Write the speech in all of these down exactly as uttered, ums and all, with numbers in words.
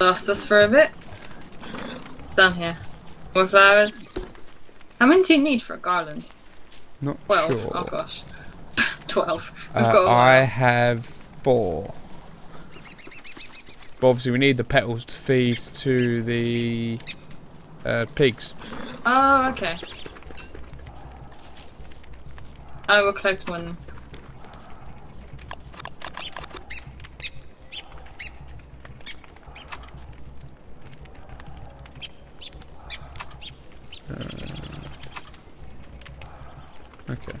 last us for a bit. Down here. More flowers. How many do you need for a garland? Not Twelve. Sure. Oh gosh. Twelve. We've uh, got I have four. But obviously we need the petals to feed to the uh, pigs. Oh, okay. I will collect one. Uh, okay.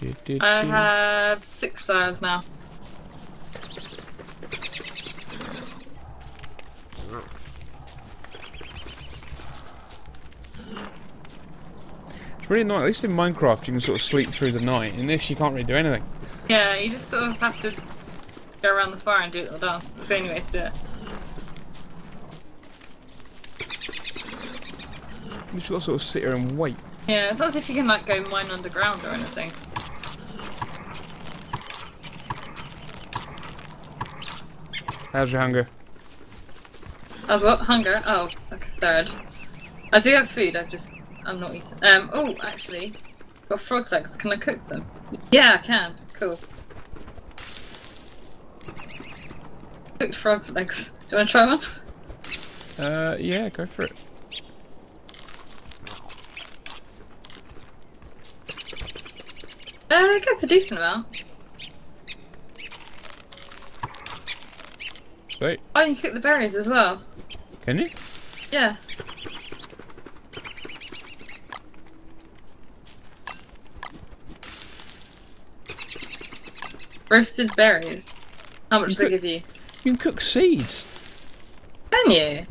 Do, do, do. I have six flowers now. It's really nice. At least in Minecraft you can sort of sleep through the night. In this you can't really do anything. Yeah, you just sort of have to go around the fire and do a little dance. That's the only way to do it. You just got to sort of sit here and wait. Yeah, it's not as if you can like go mine underground or anything. How's your hunger? How's what? Hunger? Oh, like a third. I do have food, I've just... I'm not eating. Um, oh, actually, I've got frog's eggs. Can I cook them? Yeah, I can. Cool. Cooked frog's eggs. Do you want to try one? Uh, yeah, go for it. Uh, it gets a decent amount. Wait. Oh, you can cook the berries as well. Can you? Yeah. Roasted berries. How much do they give you? You can cook seeds. Can you?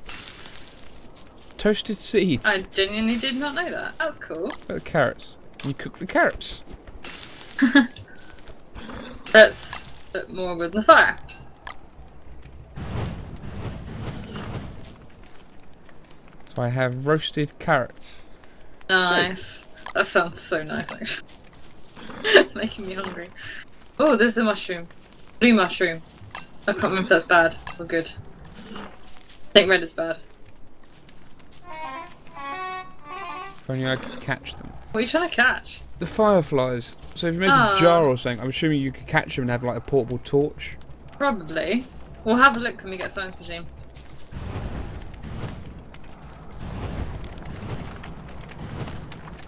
Toasted seeds. I genuinely did not know that. That's cool. But the carrots. You cook the carrots. Let's put more wood in the fire. So I have roasted carrots. Nice. So. That sounds so nice, actually. Making me hungry. Oh, there's the mushroom. Blue mushroom. I can't remember if that's bad or good. I think red is bad. If only I could catch them. What are you trying to catch? The fireflies. So if you make oh. a jar or something, I'm assuming you could catch them and have like a portable torch. Probably. We'll have a look when we get a science machine.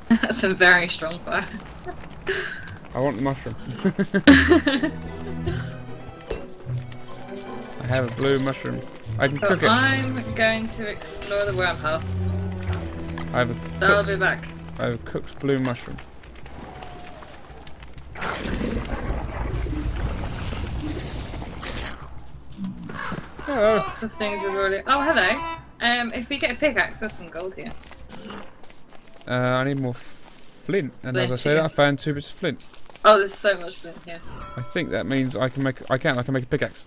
That's a very strong fire. I want the mushroom. I have a blue mushroom. I can so cook it. I'm going to explore the wormhole. I have a cooked, so I'll be back. I have a cooked blue mushroom. Hello. Lots of things are already. Oh, hello. Um, if we get a pickaxe, there's some gold here. Uh, I need more flint, and flint as I say that, I found two bits of flint. Oh, there's so much flint here. I think that means I can make. I can. I can make a pickaxe.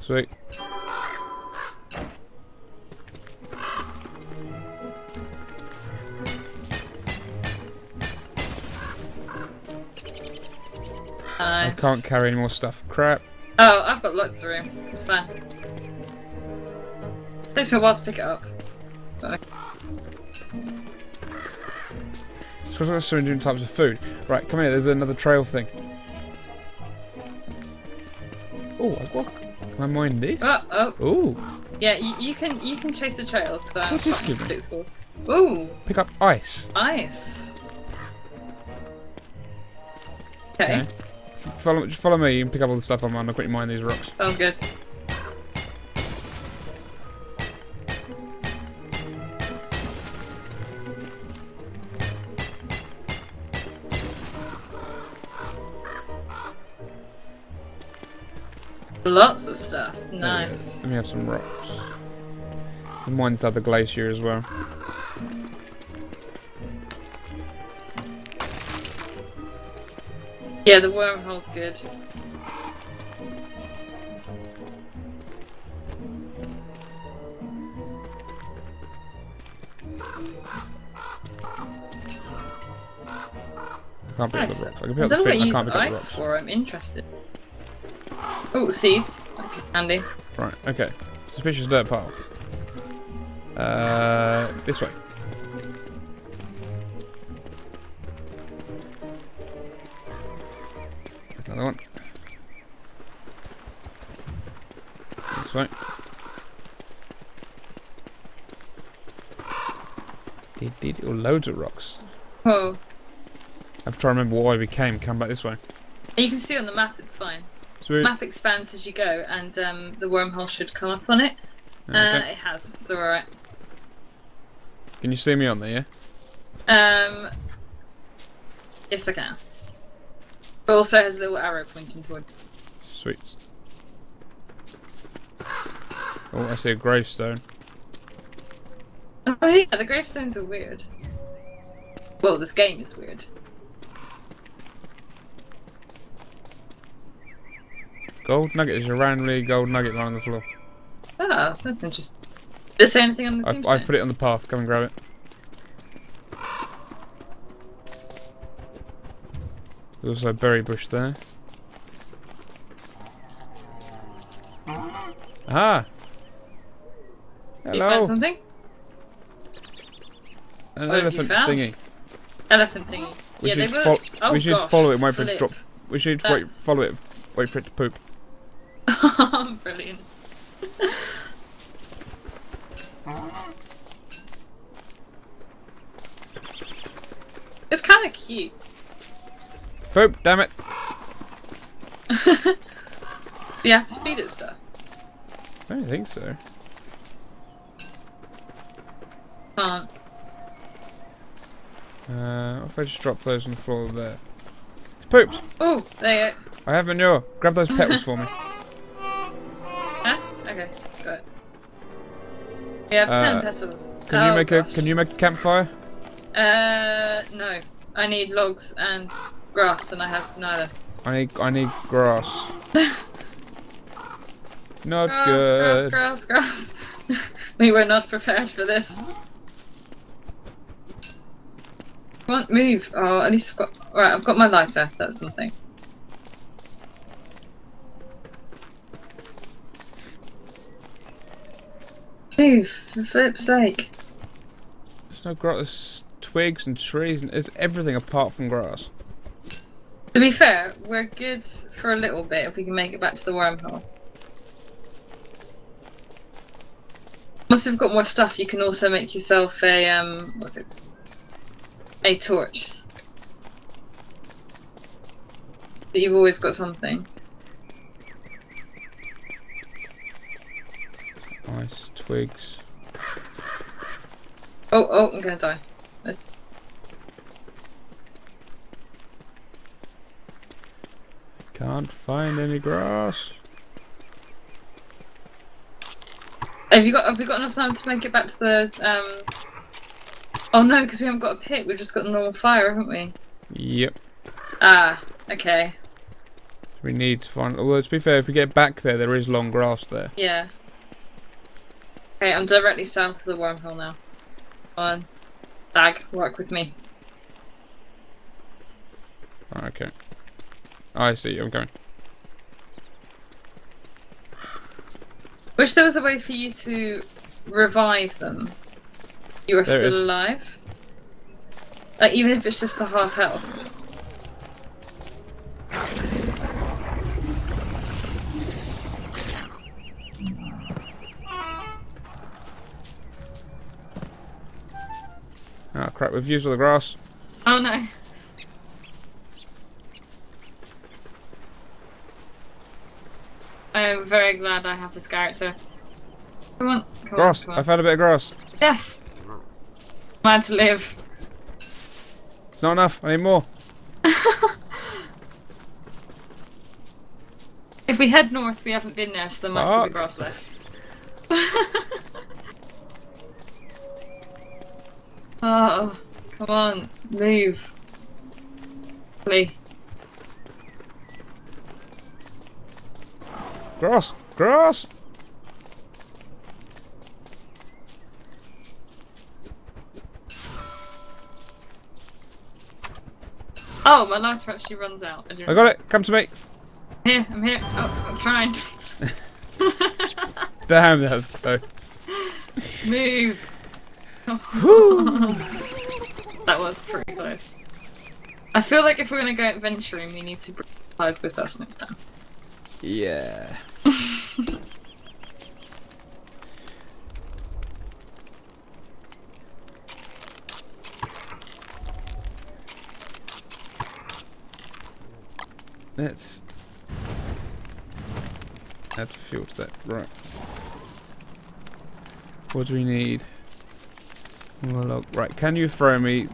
Sweet. Nice. I can't carry any more stuff. Crap. Oh, I've got lots of room. It's fine. It takes me a while to pick it up. But so we're doing different types of food. Right, come here, there's another trail thing. Oh, I've got can I mine this? Oh, oh. Ooh. Yeah, you, you can you can chase the trails, so what's this giving? Ooh. Pick up ice. Ice. Okay. Okay. Follow just follow me and pick up all the stuff I'm on. I'll quickly mine these rocks. Sounds good. Lots of stuff. Nice. Let me have some rocks. And mine's at the glacier as well. Yeah, the wormhole's good. can't pick nice. up the rope. I, can pick up the I, I can't pick up the ice for, I'm interested. Oh, seeds. That's handy. Right, okay. Suspicious dirt pile. Uh, this way. There's another one. This way. He did loads of rocks. Oh. I have to try and remember why we came. Come back this way. You can see on the map, it's fine. Sweet. The map expands as you go, and um, the wormhole should come up on it. Okay. Uh, it has, it's alright. Can you see me on there, yeah? Um, yes, I can. But also has a little arrow pointing toward. Sweet. Oh, I see a gravestone. Oh, yeah, the gravestones are weird. Well, this game is weird. Gold nugget is a randomly gold nugget lying on the floor. Oh, that's interesting. Did it say anything on the team? I, I put it on the path. Come and grab it. There's also a berry bush there. Ah! Hello! You found something? An what elephant thingy. Elephant thingy. We yeah, should, they were... oh, we should gosh, follow it and wait for it to drop. We should wait, follow it wait for it to poop. Brilliant. It's kind of cute. Poop, damn it. You have to feed it stuff. I don't think so. Can't. Uh, what if I just drop those on the floor there? It's pooped! Oh, there you go. I have manure. Grab those petals for me. Huh? Okay, got it. We have uh, ten petals. Can oh, you make gosh. a Can you make a campfire? Uh, no. I need logs and grass, and I have neither. I need I need grass. Not grass, good. Grass, grass, grass. We were not prepared for this. Can't move. Oh, at least I've got. Right, I've got my lighter. That's something. Move, for flip's sake. There's no grass. There's twigs and trees and there's everything apart from grass. To be fair, we're good for a little bit if we can make it back to the wormhole. Once you've got more stuff, you can also make yourself a um. What's it? A torch. But you've always got something. Ice, twigs. Oh, oh, I'm gonna die. Let's... Can't find any grass. Have you got? Have we got enough time to make it back to the? Um... Oh no, because we haven't got a pit, we've just got a normal fire, haven't we? Yep. Ah, okay. We need to find... Although, to be fair, if we get back there, there is long grass there. Yeah. Okay, I'm directly south of the wormhole now. Come on. Dag, work with me. Oh, okay. Oh, I see, I'm going. Wish there was a way for you to revive them. You are there still alive. Like, even if it's just a half health. Oh crap, we've used all the grass. Oh no. I am very glad I have this character. Come on, come grass. on. Grass, I found a bit of grass. Yes! Glad to live. It's not enough, I need more. If we head north, we haven't been there, so there must oh. be grass left. Oh, come on, move. Please. Grass, grass! Oh, my lighter actually runs out. I, I got it. Come to me. I'm here, I'm here. Oh, I'm trying. Damn, that was close. Move. That was pretty close. I feel like if we're gonna go adventuring, we need to bring supplies with us next time. Yeah. Let's add fuel to that. Right. What do we need? Well, right. Can you throw me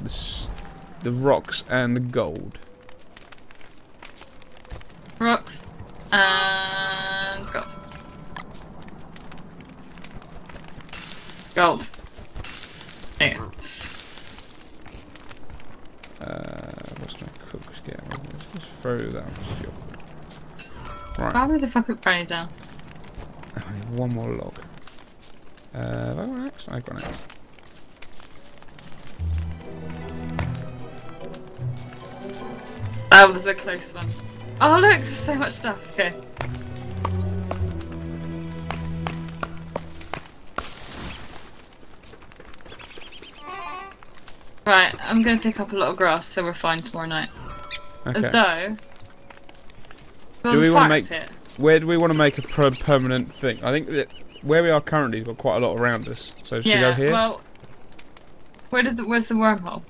the, the rocks and the gold? Rocks and gold. Gold. Yeah. Uh, what's my cook's get? Let's throw that on the fuel. Right. Why would the fuck it burn down? I need one more log. Uh, have I got an axe? I've got an axe. That was a close one. Oh look, there's so much stuff. Okay. Right, I'm going to pick up a lot of grass so we're fine tomorrow night. Okay. Although... Do we want to make... Pit. Where do we want to make a per permanent thing? I think that... Where we are currently, we've got quite a lot around us. So should yeah, we go here? Well, where did the, where's the wormhole?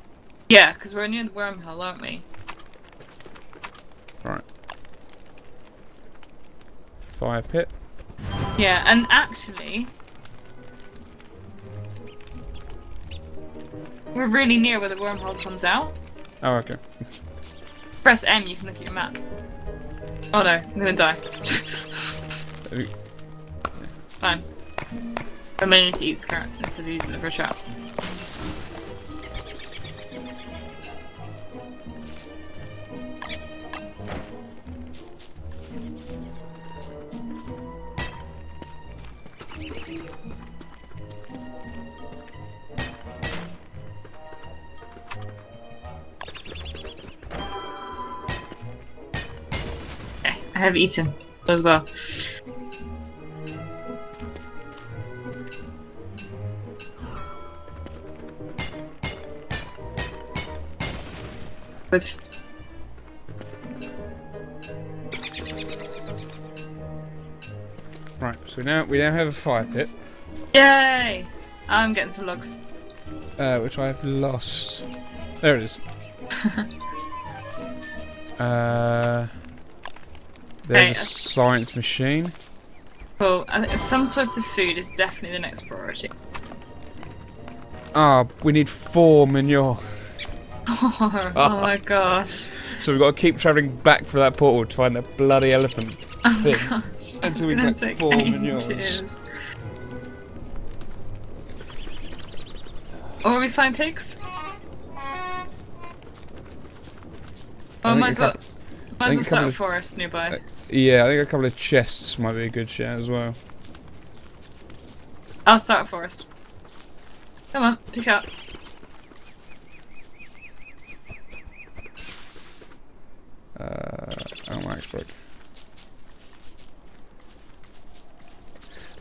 Yeah, because we're near the wormhole, aren't we? Right. Fire pit. Yeah, and actually... We're really near where the wormhole comes out. Oh, okay. Press M, you can look at your map. Oh no, I'm gonna die. Fine. I may need to eat the carrot instead of using it for a trap. Okay, I have eaten as well. But right, so now we now have a fire pit. Yay! I'm getting some logs. Uh, which I've lost. There it is. uh, there's right, a science machine. Cool. I think some sorts of food is definitely the next priority. Ah, oh, we need four manure. Oh, oh my gosh. So we've got to keep travelling back for that portal to find that bloody elephant oh thing. Gosh, until we get four manures. Or we find pigs? Oh, might as well start a forest nearby. Uh, yeah, I think a couple of chests might be a good shout as well. I'll start a forest. Come on, pick up. Uh, oh my axe broke.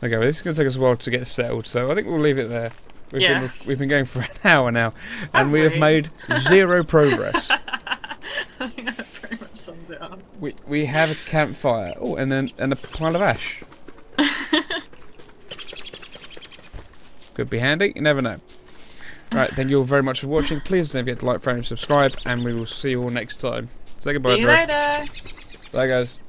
Okay, well this is going to take us a while to get settled, so I think we'll leave it there. We've, yeah. been, we've been going for an hour now, and have we? we have made zero progress. I think that pretty much sums it up. We we have a campfire, oh, and then and a pile of ash. Could be handy. You never know. Right, thank you all very much for watching. Please don't forget to like, frame, subscribe, and we will see you all next time. Say goodbye. See you later. Bye, guys.